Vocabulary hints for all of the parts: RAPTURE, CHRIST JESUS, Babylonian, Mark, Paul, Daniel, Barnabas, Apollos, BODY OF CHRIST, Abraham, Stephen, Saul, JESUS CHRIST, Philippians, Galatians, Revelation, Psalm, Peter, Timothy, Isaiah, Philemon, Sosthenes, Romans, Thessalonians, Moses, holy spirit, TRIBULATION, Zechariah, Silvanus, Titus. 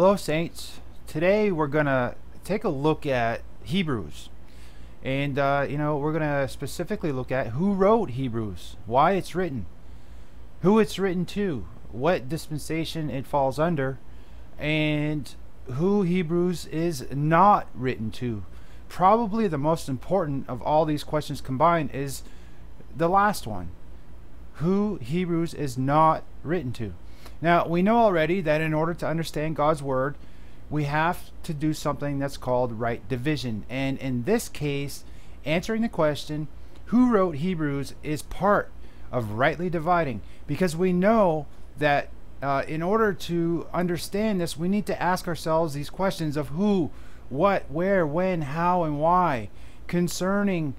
Hello Saints, today we're going to take a look at Hebrews, and we're going to specifically look at who wrote Hebrews, why it's written, who it's written to, what dispensation it falls under, and who Hebrews is not written to. Probably the most important of all these questions combined is the last one, who Hebrews is not written to. Now, we know already that in order to understand God's Word, we have to do something that's called right division. And in this case, answering the question, who wrote Hebrews, is part of rightly dividing. Because we know that in order to understand this, we need to ask ourselves these questions of who, what, where, when, how, and why concerning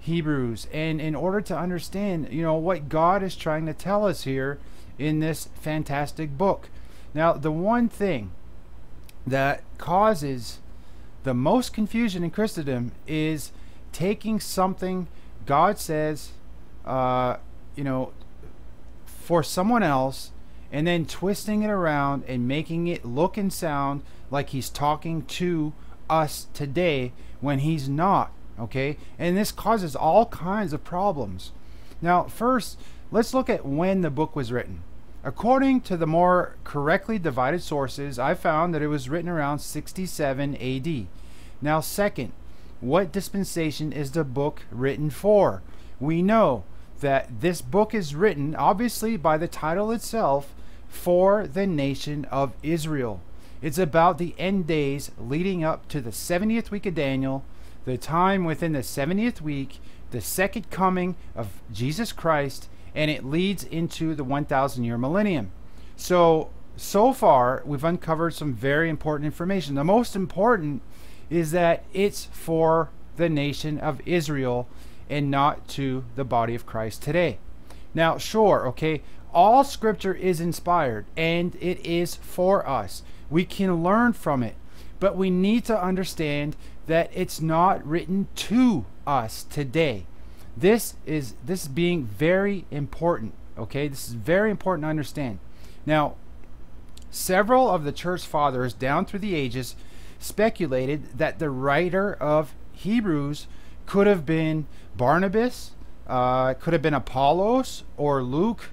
Hebrews. And in order to understand, what God is trying to tell us here in this fantastic book. Now, the one thing that causes the most confusion in Christendom is taking something God says, for someone else, and then twisting it around and making it look and sound like he's talking to us today when he's not, okay? And this causes all kinds of problems. Now, first, let's look at when the book was written. According to the more correctly divided sources, I found that it was written around 67 AD. Now, second, what dispensation is the book written for? We know that this book is written, obviously by the title itself, for the nation of Israel. It's about the end days leading up to the 70th week of Daniel, the time within the 70th week, the second coming of Jesus Christ, and it leads into the 1,000-year millennium. So far, we've uncovered some very important information. The most important is that it's for the nation of Israel and not to the body of Christ today. Now, sure, okay, all Scripture is inspired, and it is for us. We can learn from it, but we need to understand that it's not written to us today. This is being very important, okay? This is very important to understand. Now, several of the church fathers down through the ages speculated that the writer of Hebrews could have been Barnabas, could have been Apollos, or Luke,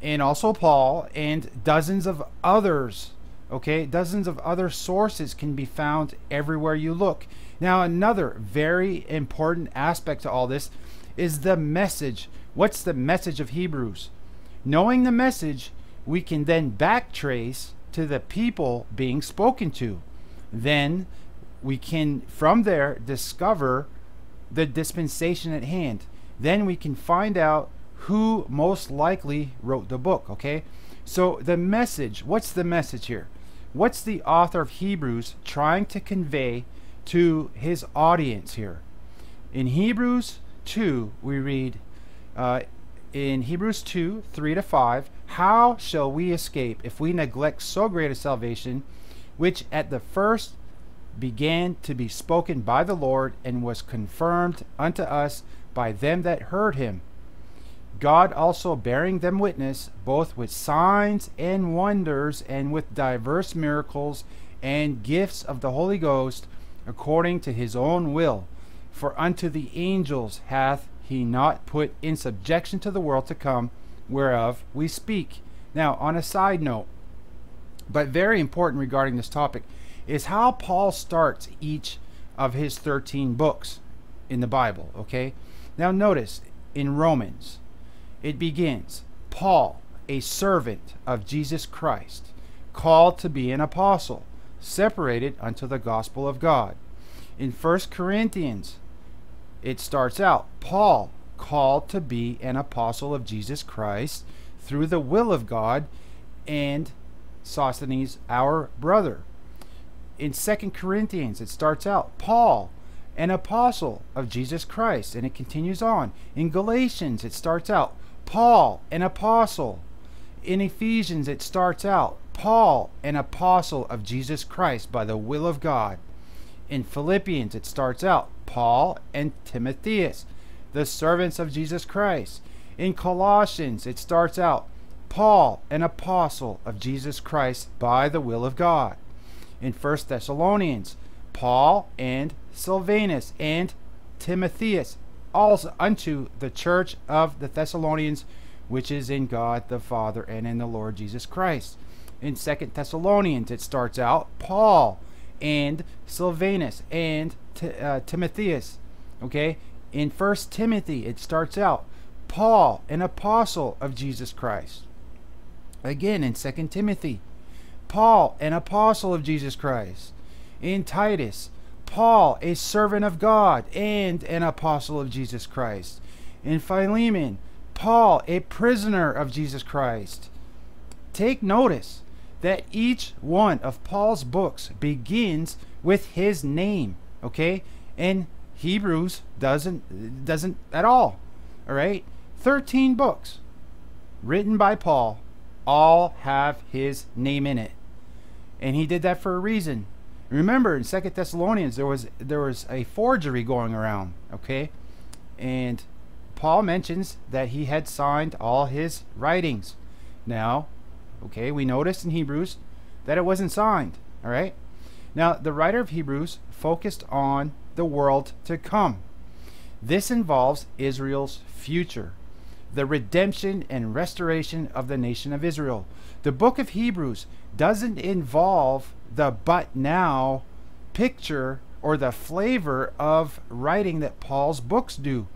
and also Paul, and dozens of others, okay? Dozens of other sources can be found everywhere you look. Now, another very important aspect to all this is the message. What's the message of Hebrews? Knowing the message, we can then backtrace to the people being spoken to. Then we can, from there, discover the dispensation at hand. Then we can find out who most likely wrote the book, okay? So the message, what's the message here? What's the author of Hebrews trying to convey to his audience here? In Hebrews 2, we read in Hebrews 2, 3-5, "How shall we escape if we neglect so great a salvation, which at the first began to be spoken by the Lord, and was confirmed unto us by them that heard him, God also bearing them witness, both with signs and wonders, and with diverse miracles and gifts of the Holy Ghost, according to his own will. For unto the angels hath he not put in subjection to the world to come, whereof we speak." Now, on a side note, but very important regarding this topic, is how Paul starts each of his 13 books in the Bible, okay? Now notice, in Romans, it begins, "Paul, a servant of Jesus Christ, called to be an apostle, separated unto the gospel of God." In 1 Corinthians, it starts out, "Paul, called to be an apostle of Jesus Christ through the will of God, and Sosthenes, our brother." In 2 Corinthians, it starts out, "Paul, an apostle of Jesus Christ," and it continues on. In Galatians, it starts out, "Paul, an apostle." In Ephesians, it starts out, "Paul, an apostle of Jesus Christ by the will of God." In Philippians, it starts out, "Paul and Timotheus, the servants of Jesus Christ." In Colossians, it starts out, "Paul, an apostle of Jesus Christ by the will of God." in 1 Thessalonians, Paul and Silvanus and Timotheus, also unto the church of the Thessalonians, which is in God the Father and in the Lord Jesus Christ. In 2 Thessalonians, it starts out Paul and Silvanus and Timotheus. Okay? In 1 Timothy, it starts out Paul, an apostle of Jesus Christ. Again, in 2 Timothy, Paul, an apostle of Jesus Christ. In Titus, Paul, a servant of God and an apostle of Jesus Christ. In Philemon, Paul, a prisoner of Jesus Christ. Take notice that each one of Paul's books begins with his name, okay? And Hebrews doesn't at all. All right? 13 books written by Paul all have his name in it. And he did that for a reason. Remember, in 2 Thessalonians, there was a forgery going around, okay? And Paul mentions that he had signed all his writings. Now, okay, we noticed in Hebrews that it wasn't signed, all right? Now, the writer of Hebrews focused on the world to come. This involves Israel's future, the redemption and restoration of the nation of Israel. The book of Hebrews doesn't involve the but now picture or the flavor of writing that Paul's books do.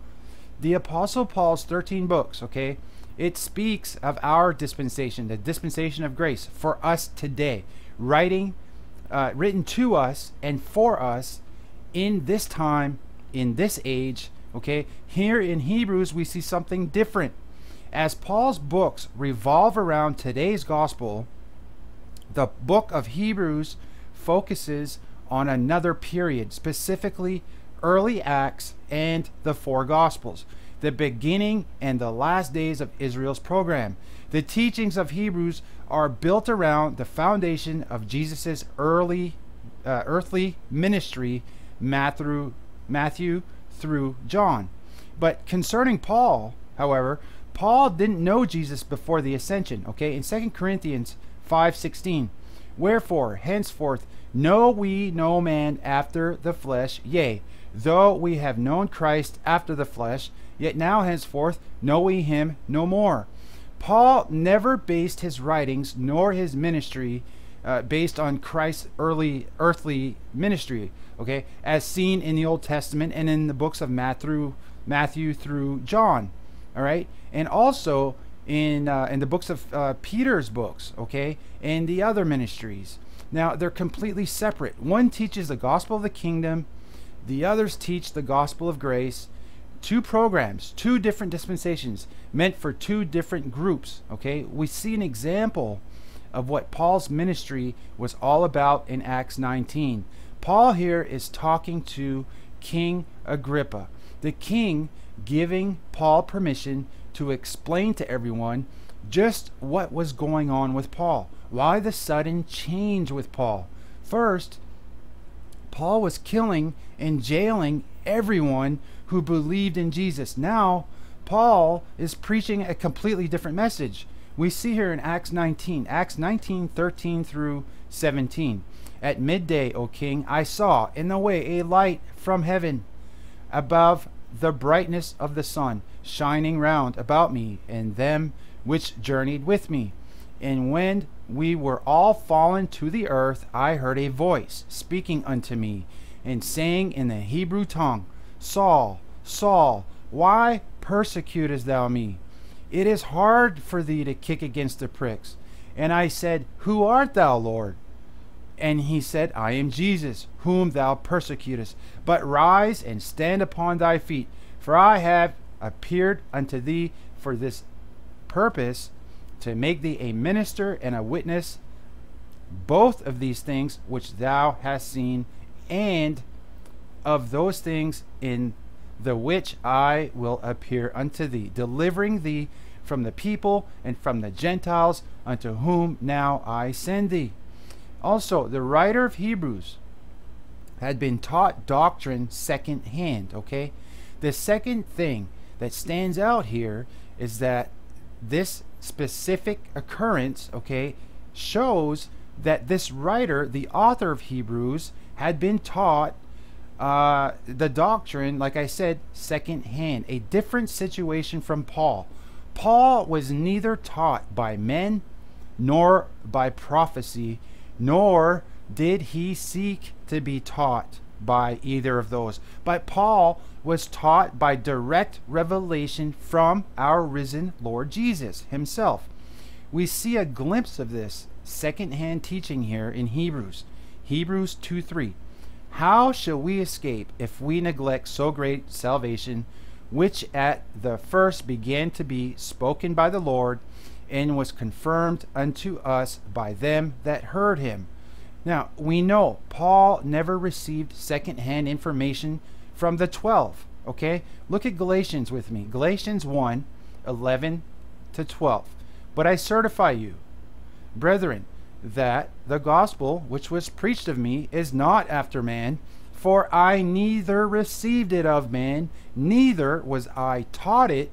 The Apostle Paul's 13 books, okay, it speaks of our dispensation, the dispensation of grace for us today, written to us and for us in this time, in this age, okay? Here in Hebrews, we see something different. As Paul's books revolve around today's gospel, the book of Hebrews focuses on another period, specifically early Acts and the four Gospels, the beginning and the last days of Israel's program. The teachings of Hebrews are built around the foundation of Jesus's early earthly ministry, Matthew through John. But concerning Paul, however, Paul didn't know Jesus before the ascension. Okay, in 2 Corinthians 5:16, wherefore henceforth know we no man after the flesh, yea, though we have known Christ after the flesh, yet now henceforth know we him no more. Paul never based his writings nor his ministry based on Christ's early earthly ministry, okay, as seen in the Old Testament and in the books of Matthew through John, all right, and also in the books of Peter's books, okay, and the other ministries. Now, they're completely separate. One teaches the gospel of the kingdom, the others teach the gospel of grace. Two programs, two different dispensations, meant for two different groups, okay? We see an example of what Paul's ministry was all about in Acts 19. Paul here is talking to King Agrippa, the king giving Paul permission to explain to everyone just what was going on with Paul. Why the sudden change with Paul? First, Paul was killing and jailing everyone who believed in Jesus. Now, Paul is preaching a completely different message. We see here in Acts 19:13-17. At midday, O king, I saw in the way a light from heaven above the brightness of the sun, shining round about me and them which journeyed with me. And when we were all fallen to the earth, I heard a voice speaking unto me, and saying in the Hebrew tongue, Saul, Saul, why persecutest thou me? It is hard for thee to kick against the pricks. And I said, Who art thou, Lord? And he said, I am Jesus, whom thou persecutest. But rise and stand upon thy feet, for I have appeared unto thee for this purpose, to make thee a minister and a witness both of these things which thou hast seen, and of those things in the which I will appear unto thee, delivering thee from the people and from the Gentiles, unto whom now I send thee. Also, the writer of Hebrews had been taught doctrine secondhand, okay? The second thing that stands out here is that this specific occurrence, okay, shows that this writer, the author of Hebrews, had been taught the doctrine, like I said, secondhand, a different situation from Paul. Paul was neither taught by men nor by prophecy, nor did he seek to be taught by either of those. But Paul was taught by direct revelation from our risen Lord Jesus himself. We see a glimpse of this secondhand teaching here in Hebrews. Hebrews 2:3. How shall we escape if we neglect so great salvation, which at the first began to be spoken by the Lord, and was confirmed unto us by them that heard him? Now, we know Paul never received secondhand information from the 12, okay? Look at Galatians with me. Galatians 1:11-12. But I certify you, brethren, that the gospel which was preached of me is not after man, for I neither received it of man, neither was I taught it,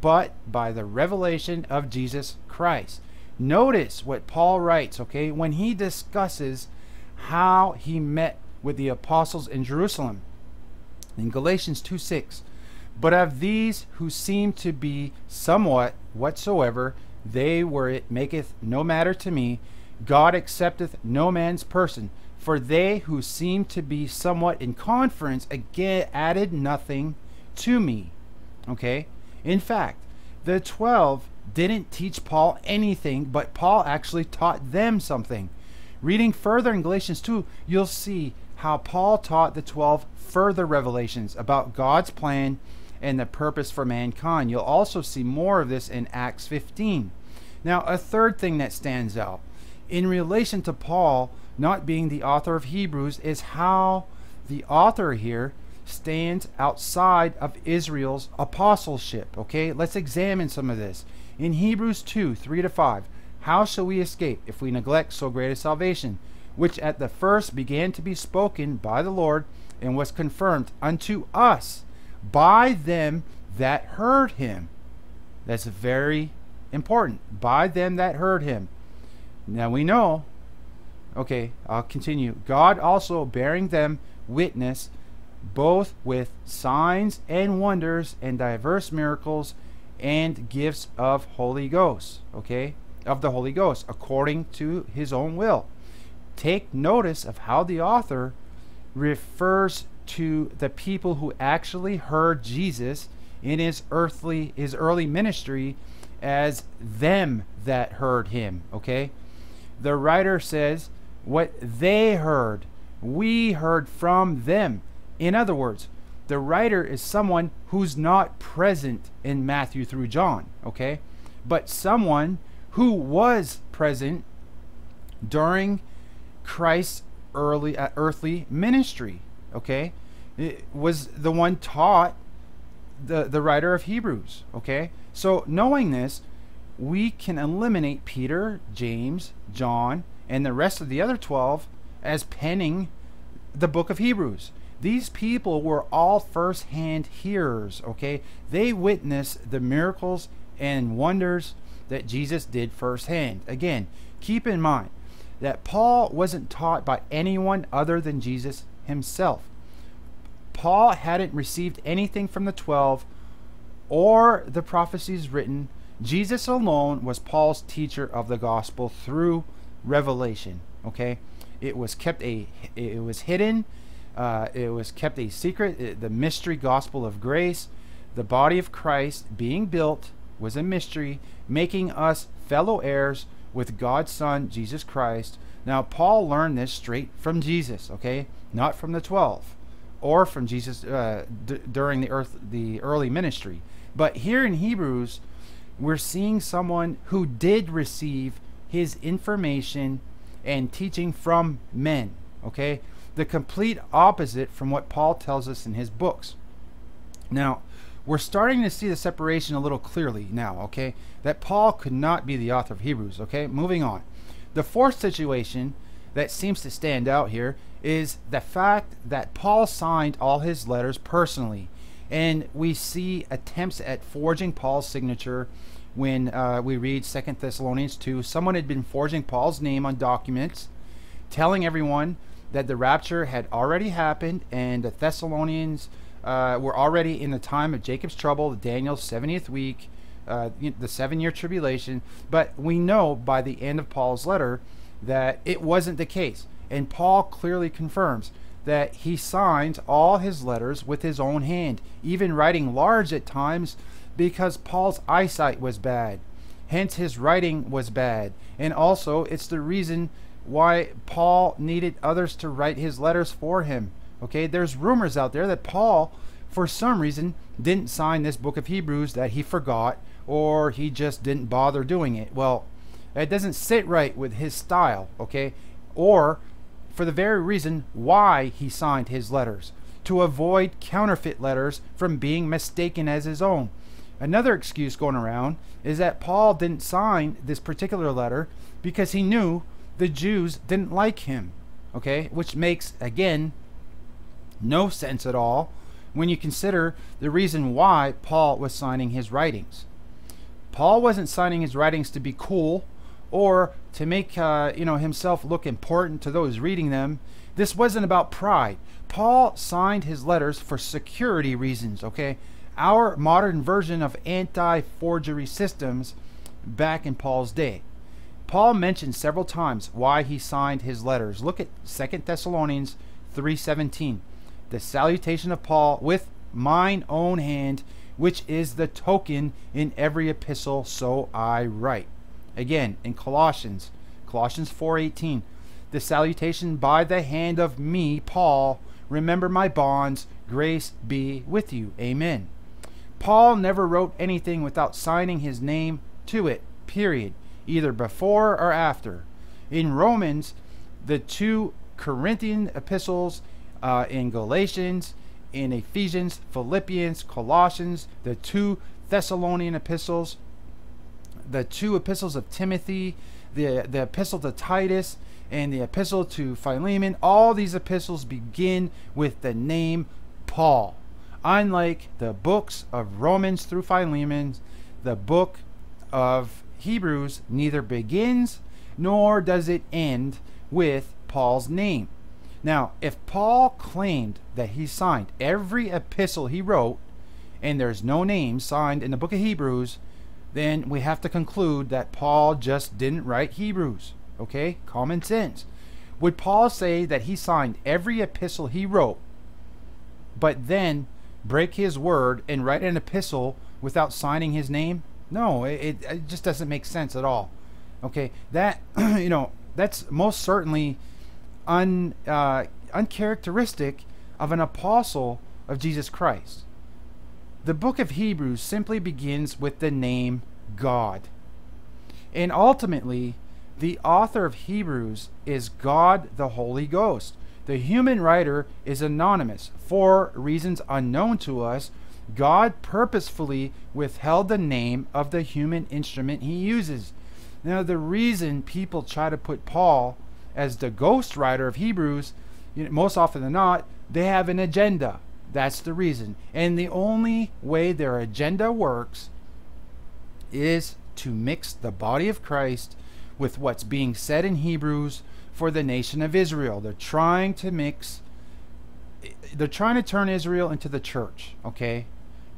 but by the revelation of Jesus Christ. Notice what Paul writes, okay, when he discusses how he met with the apostles in Jerusalem. In Galatians 2:6, but of these who seemed to be somewhat whatsoever, they were, it maketh no matter to me, God accepteth no man's person. For they who seemed to be somewhat in conference, again added nothing to me. Okay? In fact, the 12 didn't teach Paul anything, but Paul actually taught them something. Reading further in Galatians 2, you'll see how Paul taught the 12 further revelations about God's plan and the purpose for mankind. You'll also see more of this in Acts 15. Now, a third thing that stands out in relation to Paul not being the author of Hebrews is how the author here stands outside of Israel's apostleship. Okay, let's examine some of this. In Hebrews 2:3-5, how shall we escape if we neglect so great a salvation, which at the first began to be spoken by the Lord, and was confirmed unto us by them that heard him? That's very important. By them that heard him. Now we know, okay, I'll continue. God also bearing them witness, both with signs and wonders and diverse miracles and gifts of Holy Ghost, okay, of the Holy Ghost, according to his own will. Take notice of how the author refers to the people who actually heard Jesus in his early ministry as them that heard him, okay? The writer says, what they heard, we heard from them. In other words, the writer is someone who's not present in Matthew through John, okay? But someone who was present during Christ's earthly ministry, okay? It was the one taught the writer of Hebrews, okay? So knowing this, we can eliminate Peter, James, John, and the rest of the other 12 as penning the book of Hebrews. These people were all first-hand hearers, okay? They witnessed the miracles and wonders that Jesus did firsthand. Again, keep in mind that Paul wasn't taught by anyone other than Jesus himself. Paul hadn't received anything from the 12 or the prophecies written. Jesus alone was Paul's teacher of the gospel through revelation, okay? It was hidden. It was kept a secret. The mystery gospel of grace, the body of Christ being built, was a mystery, making us fellow heirs with God's Son, Jesus Christ. Now, Paul learned this straight from Jesus, okay? Not from the 12 or from Jesus during the early ministry. But here in Hebrews, we're seeing someone who did receive his information and teaching from men, okay? The complete opposite from what Paul tells us in his books. Now, we're starting to see the separation a little clearly now, okay? That Paul could not be the author of Hebrews, okay? Moving on. The fourth situation that seems to stand out here is the fact that Paul signed all his letters personally, and we see attempts at forging Paul's signature, when we read 2 Thessalonians 2. Someone had been forging Paul's name on documents, telling everyone that the rapture had already happened and the Thessalonians were already in the time of Jacob's trouble, Daniel's 70th week, the 7-year tribulation. But we know by the end of Paul's letter that it wasn't the case. And Paul clearly confirms that he signs all his letters with his own hand, even writing large at times, because Paul's eyesight was bad. Hence his writing was bad. And also it's the reason why Paul needed others to write his letters for him. Okay, there's rumors out there that Paul, for some reason, didn't sign this book of Hebrews, that he forgot, or he just didn't bother doing it. Well, it doesn't sit right with his style, okay? Or for the very reason why he signed his letters, to avoid counterfeit letters from being mistaken as his own. Another excuse going around is that Paul didn't sign this particular letter because he knew the Jews didn't like him, okay? Which makes, again, no sense at all when you consider the reason why Paul was signing his writings. Paul wasn't signing his writings to be cool or to make himself look important to those reading them. This wasn't about pride. Paul signed his letters for security reasons, okay? Our modern version of anti-forgery systems back in Paul's day. Paul mentioned several times why he signed his letters. Look at 2 Thessalonians 3:17. The salutation of Paul with mine own hand, which is the token in every epistle, so I write. Again, in Colossians 4:18. The salutation by the hand of me, Paul. Remember my bonds. Grace be with you. Amen. Paul never wrote anything without signing his name to it, period. Either before or after. In Romans, the two Corinthian epistles, in Galatians, in Ephesians, Philippians, Colossians, the two Thessalonian epistles, the two epistles of Timothy, the epistle to Titus, and the epistle to Philemon, all these epistles begin with the name Paul. Unlike the books of Romans through Philemon, the book of Hebrews neither begins nor does it end with Paul's name. Now, if Paul claimed that he signed every epistle he wrote and there's no name signed in the book of Hebrews, then we have to conclude that Paul just didn't write Hebrews. Okay? Common sense. Would Paul say that he signed every epistle he wrote, but then break his word and write an epistle without signing his name? No, it just doesn't make sense at all. Okay, that, that's most certainly uncharacteristic of an apostle of Jesus Christ. The book of Hebrews simply begins with the name God. And ultimately, the author of Hebrews is God the Holy Ghost. The human writer is anonymous. For reasons unknown to us, God purposefully withheld the name of the human instrument he uses. Now, the reason people try to put Paul as the ghostwriter of Hebrews, most often than not, they have an agenda. That's the reason. And the only way their agenda works is to mix the body of Christ with what's being said in Hebrews for the nation of Israel. They're trying to turn Israel into the church, okay?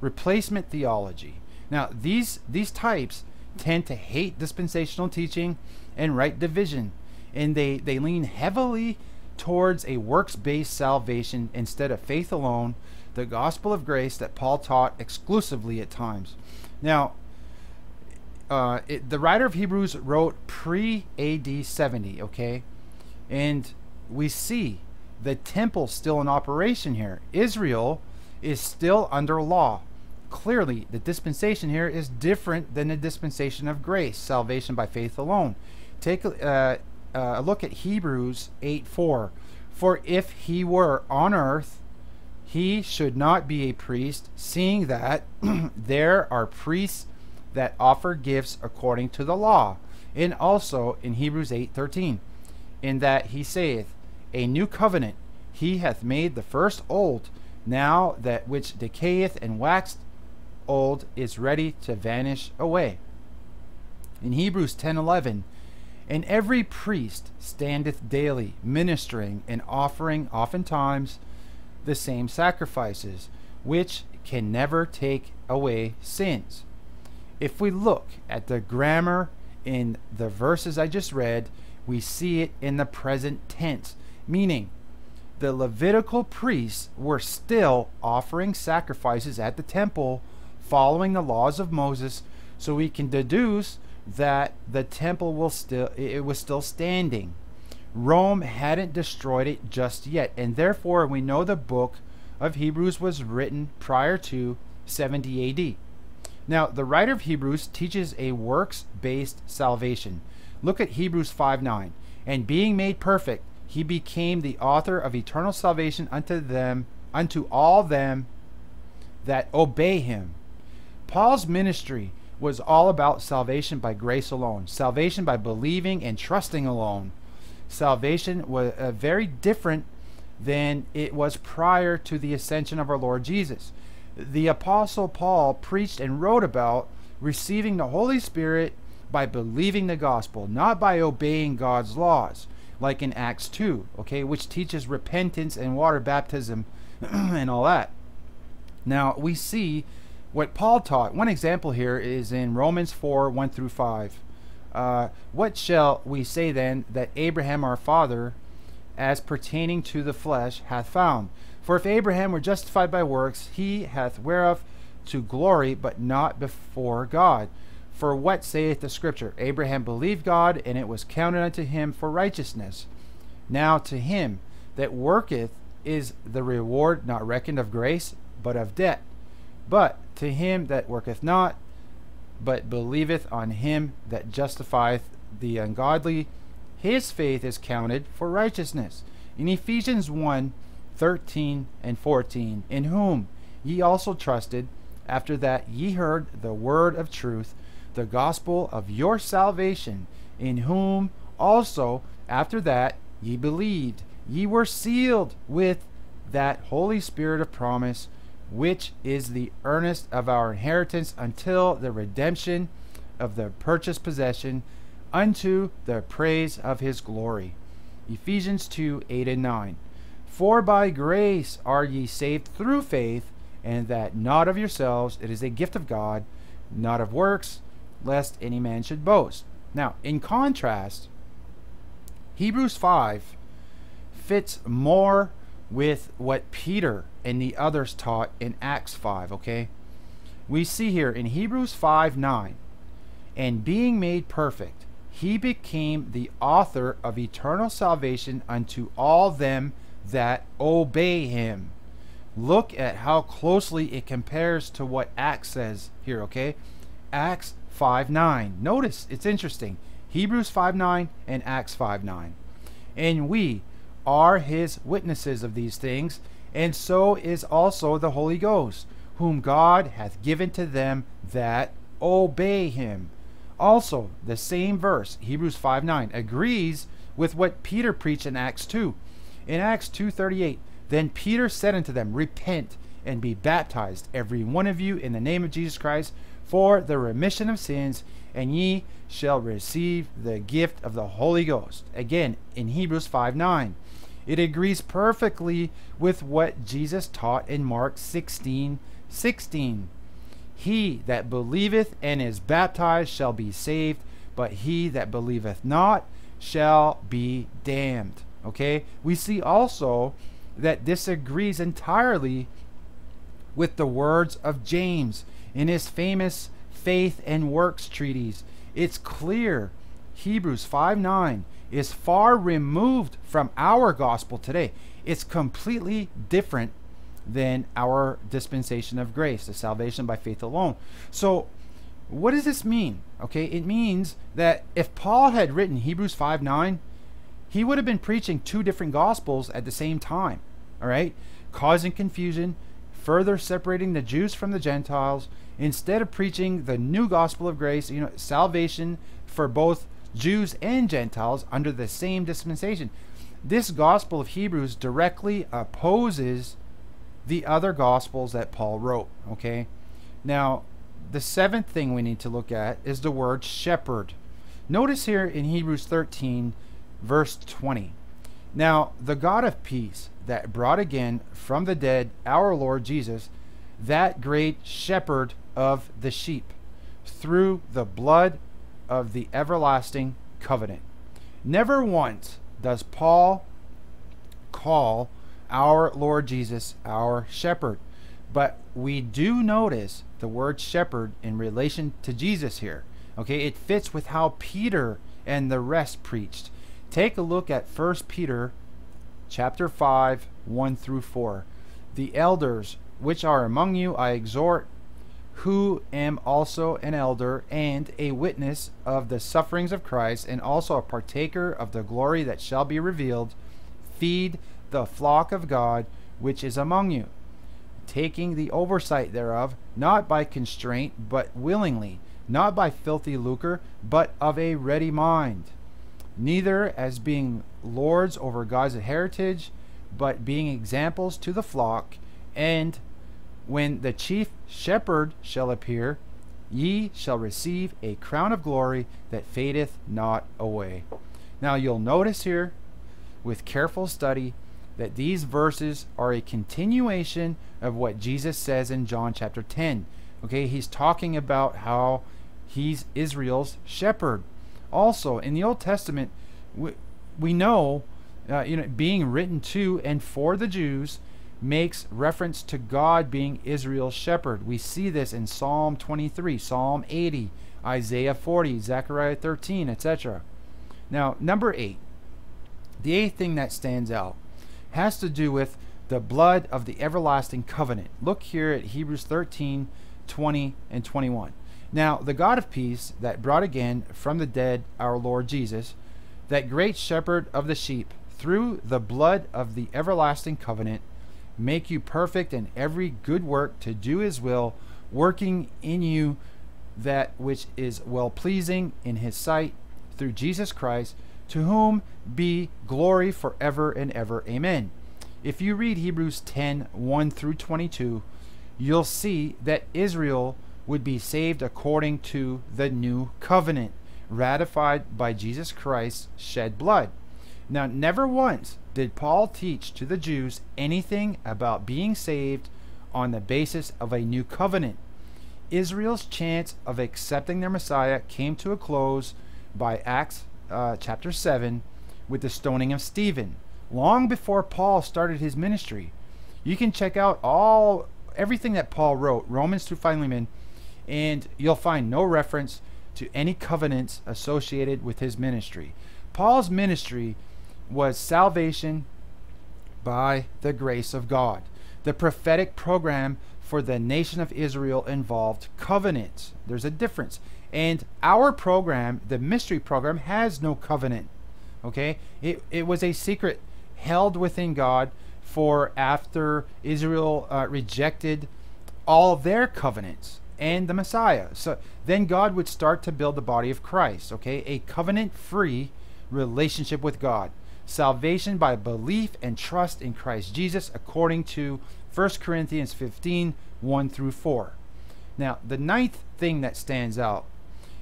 Replacement theology. Now, these types tend to hate dispensational teaching and right division, and they lean heavily towards a works-based salvation instead of faith alone, the gospel of grace that Paul taught exclusively at times. Now, the writer of Hebrews wrote pre-AD 70, okay? And we see the temple still in operation here. Israel is still under law. Clearly, the dispensation here is different than the dispensation of grace, salvation by faith alone. Take a look at Hebrews 8:4. For if he were on earth, he should not be a priest, seeing that there are priests that offer gifts according to the law. And also in Hebrews 8:13, in that he saith, a new covenant he hath made, the first old. Now that which decayeth and waxed old is ready to vanish away. In Hebrews 10:11, and every priest standeth daily, ministering and offering oftentimes the same sacrifices, which can never take away sins. If we look at the grammar in the verses I just read, we see it in the present tense, meaning the Levitical priests were still offering sacrifices at the temple following the laws of Moses, so we can deduce that the temple was still standing. Rome hadn't destroyed it just yet, and therefore we know the book of Hebrews was written prior to 70 AD. Now, the writer of Hebrews teaches a works-based salvation. Look at Hebrews 5:9. And being made perfect, he became the author of eternal salvation unto all them that obey him. Paul's ministry was all about salvation by grace alone, salvation by believing and trusting alone. Salvation was very different than it was prior to the ascension of our Lord Jesus. The Apostle Paul preached and wrote about receiving the Holy Spirit by believing the gospel, not by obeying God's laws, like in Acts 2, okay, which teaches repentance and water baptism and all that. Now, we see what Paul taught. One example here is in Romans 4:1-5. What shall we say then that Abraham our father, as pertaining to the flesh, hath found? For if Abraham were justified by works, he hath whereof to glory, but not before God. For what saith the Scripture? Abraham believed God, and it was counted unto him for righteousness. Now to him that worketh is the reward not reckoned of grace, but of debt. But to him that worketh not, but believeth on him that justifieth the ungodly, his faith is counted for righteousness. In Ephesians 1:13-14, in whom ye also trusted, after that ye heard the word of truth, the gospel of your salvation, in whom also after that ye believed, ye were sealed with that Holy Spirit of promise, which is the earnest of our inheritance until the redemption of the purchased possession, unto the praise of his glory. Ephesians 2:8-9. For by grace are ye saved through faith, and that not of yourselves, it is a gift of God, not of works, lest any man should boast. Now, in contrast, Hebrews 5 fits more with what Peter and the others taught in Acts 5, okay? We see here in Hebrews 5:9, and being made perfect, he became the author of eternal salvation unto all them that obey him. Look at how closely it compares to what Acts says here, okay? Acts 5:9. Notice, it's interesting. Hebrews 5:9 and Acts 5:9. And we are his witnesses of these things, and so is also the Holy Ghost, whom God hath given to them that obey him. Also, the same verse, Hebrews 5:9, agrees with what Peter preached in Acts 2. In Acts 2:38, then Peter said unto them, repent and be baptized, every one of you, in the name of Jesus Christ, for the remission of sins, and ye shall receive the gift of the Holy Ghost. Again, in Hebrews 5:9. It agrees perfectly with what Jesus taught in Mark 16:16. He that believeth and is baptized shall be saved, but he that believeth not shall be damned. Okay? We see also that this agrees entirely with the words of James in his famous Faith and Works treatise. It's clear Hebrews 5:9 is far removed from our gospel today. It's completely different than our dispensation of grace, the salvation by faith alone. So what does this mean? Okay, it means that if Paul had written Hebrews 5:9, he would have been preaching two different gospels at the same time, all right? Causing confusion, further separating the Jews from the Gentiles, instead of preaching the new gospel of grace, you know, salvation for both Jews and Gentiles under the same dispensation. This gospel of Hebrews directly opposes the other gospels that Paul wrote, okay? Now, The seventh thing we need to look at is the word shepherd. Notice here in Hebrews 13, verse 20. Now, the God of peace that brought again from the dead our Lord Jesus, that great shepherd of the sheep, through the blood of the everlasting covenant. Never once does Paul call our Lord Jesus our shepherd, but we do notice the word shepherd in relation to Jesus here. Okay, it fits with how Peter and the rest preached. Take a look at 1 Peter chapter 5, 1 through 4. The elders which are among you I exhort, who am also an elder and a witness of the sufferings of Christ, and also a partaker of the glory that shall be revealed, feed the flock of God which is among you, taking the oversight thereof, not by constraint, but willingly, not by filthy lucre, but of a ready mind, neither as being lords over God's heritage, but being examples to the flock. And when the chief shepherd shall appear, ye shall receive a crown of glory that fadeth not away. Now you'll notice here, with careful study, that these verses are a continuation of what Jesus says in John chapter 10. Okay, he's talking about how he's Israel's shepherd. Also, in the Old Testament, we know, being written to and for the Jews makes reference to God being Israel's shepherd. We see this in Psalm 23, Psalm 80, Isaiah 40, Zechariah 13, etc. Now, number 8. The eighth thing that stands out has to do with the blood of the everlasting covenant. Look here at Hebrews 13, 20 and 21. Now, the God of peace that brought again from the dead our Lord Jesus, that great shepherd of the sheep, through the blood of the everlasting covenant, make you perfect in every good work to do his will, working in you that which is well-pleasing in his sight, through Jesus Christ, to whom be glory forever and ever. Amen. If you read Hebrews 10, 1 through 22, you'll see that Israel would be saved according to the new covenant, ratified by Jesus Christ's shed blood. Now, never once did Paul teach to the Jews anything about being saved on the basis of a new covenant. Israel's chance of accepting their Messiah came to a close by Acts chapter 7 with the stoning of Stephen, long before Paul started his ministry. You can check out everything that Paul wrote, Romans through Philemon, and you'll find no reference to any covenants associated with his ministry. Paul's ministry was salvation by the grace of God. The prophetic program for the nation of Israel involved covenants. There's a difference. And our program, the mystery program, has no covenant. Okay? It was a secret held within God for after Israel rejected all their covenants and the Messiah. So then God would start to build the body of Christ. Okay? A covenant-free relationship with God. Salvation by belief and trust in Christ Jesus, according to 1 Corinthians 15, 1 through 4. Now, the ninth thing that stands out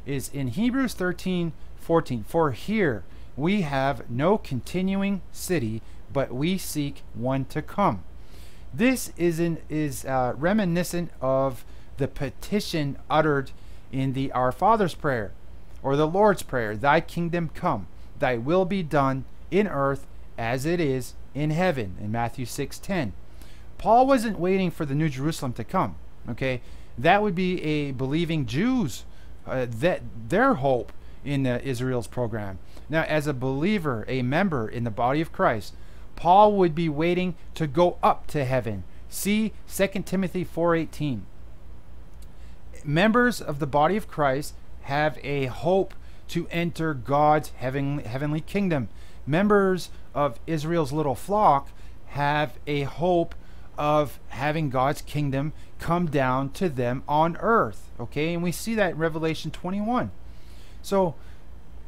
is in Hebrews 13, 14. For here we have no continuing city, but we seek one to come. This is reminiscent of the petition uttered in the Our Father's Prayer, or the Lord's Prayer. Thy kingdom come, thy will be done in earth as it is in heaven, in Matthew 6:10. Paul wasn't waiting for the New Jerusalem to come. Okay, that would be a believing Jews, that their hope in Israel's program. Now, as a believer, a member in the body of Christ, Paul would be waiting to go up to heaven. See 2 Timothy 4:18. Members of the body of Christ have a hope to enter God's heavenly kingdom. Members of Israel's little flock have a hope of having God's kingdom come down to them on earth. Okay, and we see that in Revelation 21. So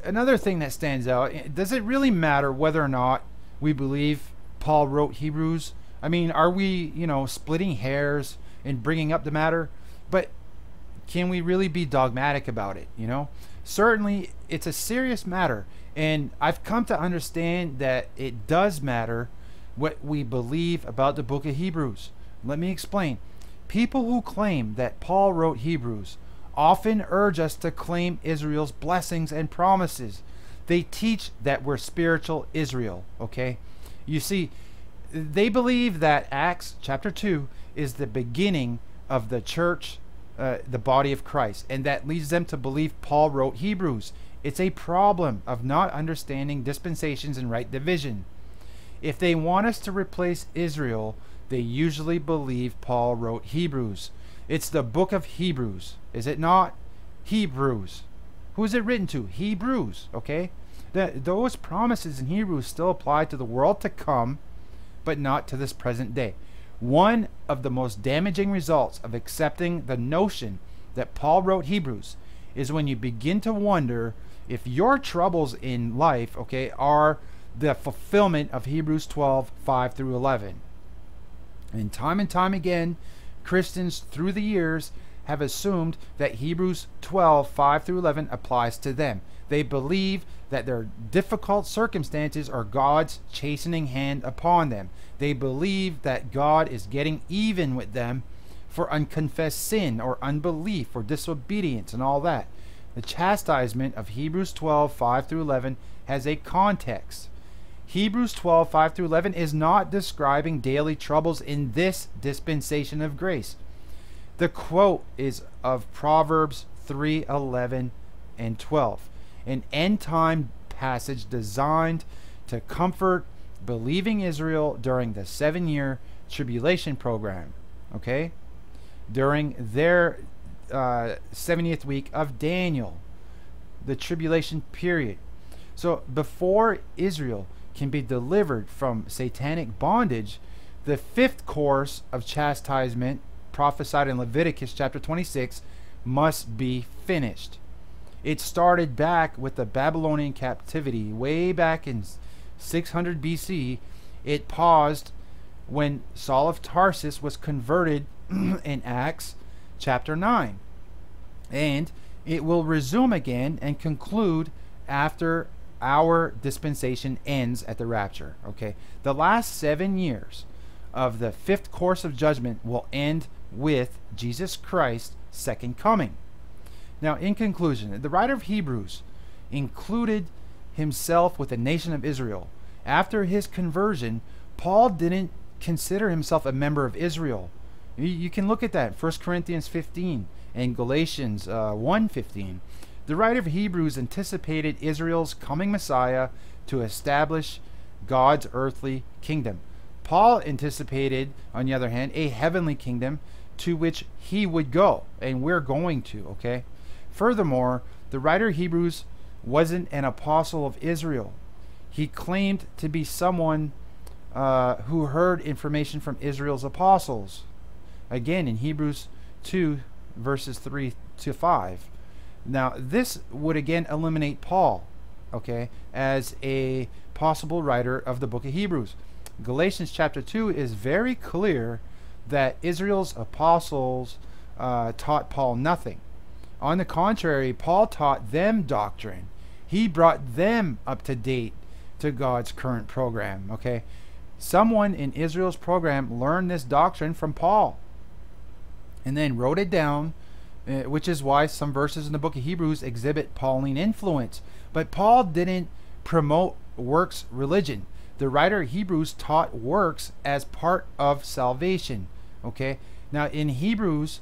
another thing that stands out, does it really matter whether or not we believe Paul wrote Hebrews? I mean, are we, splitting hairs and bringing up the matter? But can we really be dogmatic about it? You know, certainly it's a serious matter, and I've come to understand that it does matter what we believe about the book of Hebrews. Let me explain. People who claim that Paul wrote Hebrews often urge us to claim Israel's blessings and promises. They teach that we're spiritual Israel, okay? You see, they believe that Acts chapter 2 is the beginning of the church, the body of Christ, and that leads them to believe Paul wrote Hebrews. It's a problem of not understanding dispensations and right division. If they want us to replace Israel, they usually believe Paul wrote Hebrews. It's the book of Hebrews, is it not? Hebrews. Who is it written to? Hebrews, okay? Those promises in Hebrews still apply to the world to come, but not to this present day. One of the most damaging results of accepting the notion that Paul wrote Hebrews is when you begin to wonder if your troubles in life, okay, are the fulfillment of Hebrews 12:5 through 11. And time again, Christians through the years have assumed that Hebrews 12:5 through 11 applies to them. They believe that their difficult circumstances are God's chastening hand upon them. They believe that God is getting even with them for unconfessed sin or unbelief or disobedience and all that. The chastisement of Hebrews 12:5 through 11 has a context. Hebrews 12:5 through 11 is not describing daily troubles in this dispensation of grace. The quote is of Proverbs 3:11 and 12, an end-time passage designed to comfort believing Israel during the 7-year tribulation program, okay? During their 70th week of Daniel, the tribulation period. So before Israel can be delivered from satanic bondage, the fifth course of chastisement prophesied in Leviticus chapter 26 must be finished. It started back with the Babylonian captivity way back in 600 BC. It paused when Saul of Tarsus was converted in Acts chapter 9, and it will resume again and conclude after our dispensation ends at the rapture, okay? The last 7 years of the fifth course of judgment will end with Jesus Christ's second coming. Now, in conclusion, the writer of Hebrews included himself with the nation of Israel. After his conversion, Paul didn't consider himself a member of Israel. You can look at that, 1 Corinthians 15 and Galatians 1:15. The writer of Hebrews anticipated Israel's coming Messiah to establish God's earthly kingdom. Paul anticipated, on the other hand, a heavenly kingdom to which he would go, and we're going to, okay? Furthermore, the writer of Hebrews wasn't an apostle of Israel. He claimed to be someone who heard information from Israel's apostles. Again, in Hebrews 2:3 to 5. Now, this would again eliminate Paul, okay, as a possible writer of the book of Hebrews. Galatians chapter 2 is very clear that Israel's apostles taught Paul nothing. On the contrary, Paul taught them doctrine. He brought them up to date to God's current program, okay? Someone in Israel's program learned this doctrine from Paul and then wrote it down, which is why some verses in the book of Hebrews exhibit Pauline influence. But Paul didn't promote works religion. The writer of Hebrews taught works as part of salvation, okay? Now, in Hebrews,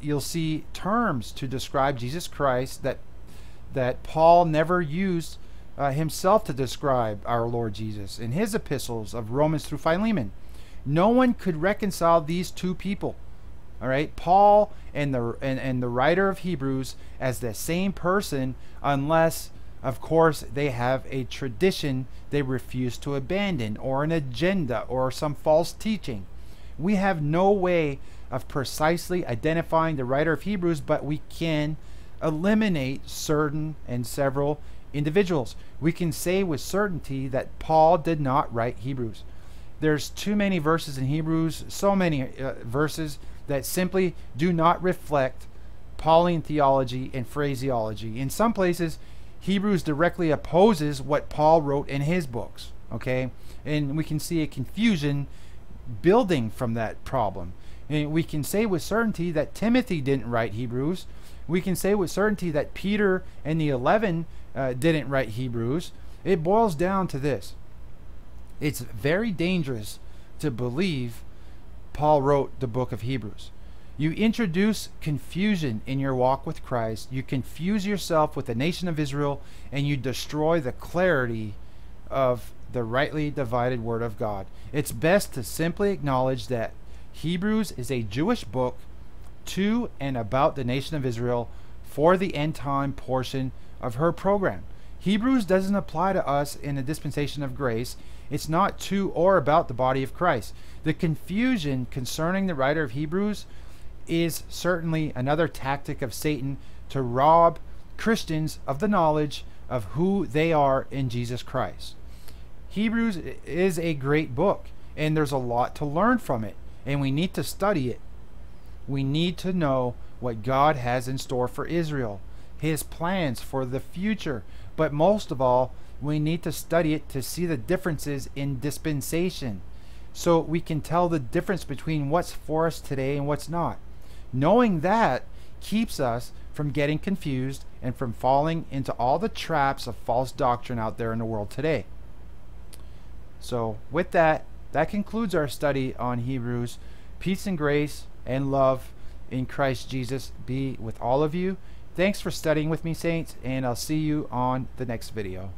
you'll see terms to describe Jesus Christ that Paul never used himself to describe our Lord Jesus in his epistles of Romans through Philemon. No one could reconcile these two people, all right? Paul and the writer of Hebrews as the same person, unless, of course, they have a tradition they refuse to abandon, or an agenda, or some false teaching. We have no way of precisely identifying the writer of Hebrews, but we can eliminate certain and several individuals. We can say with certainty that Paul did not write Hebrews. There's too many verses in Hebrews, so many verses that simply do not reflect Pauline theology and phraseology. In some places, Hebrews directly opposes what Paul wrote in his books, okay? And we can see a confusion building from that problem. And we can say with certainty that Timothy didn't write Hebrews. We can say with certainty that Peter and the 11 didn't write Hebrews. It boils down to this. It's very dangerous to believe Paul wrote the book of Hebrews. You introduce confusion in your walk with Christ. You confuse yourself with the nation of Israel, and you destroy the clarity of the rightly divided word of God. It's best to simply acknowledge that Hebrews is a Jewish book to and about the nation of Israel for the end time portion of her program. Hebrews doesn't apply to us in the dispensation of grace. It's not to or about the body of Christ. The confusion concerning the writer of Hebrews is certainly another tactic of Satan to rob Christians of the knowledge of who they are in Jesus Christ. Hebrews is a great book, and there's a lot to learn from it, and we need to study it. We need to know what God has in store for Israel, his plans for the future, but most of all, we need to study it to see the differences in dispensation, so we can tell the difference between what's for us today and what's not. Knowing that keeps us from getting confused and from falling into all the traps of false doctrine out there in the world today. So with that, that concludes our study on Hebrews. Peace and grace and love in Christ Jesus be with all of you. Thanks for studying with me, saints, and I'll see you on the next video.